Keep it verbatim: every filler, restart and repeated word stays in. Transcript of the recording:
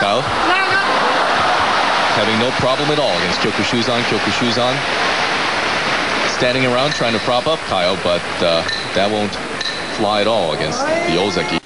Kaio having no problem at all against Kyokushuzan. Kyokushuzan standing around trying to prop up Kaio, but uh, that won't fly at all against the Ozaki.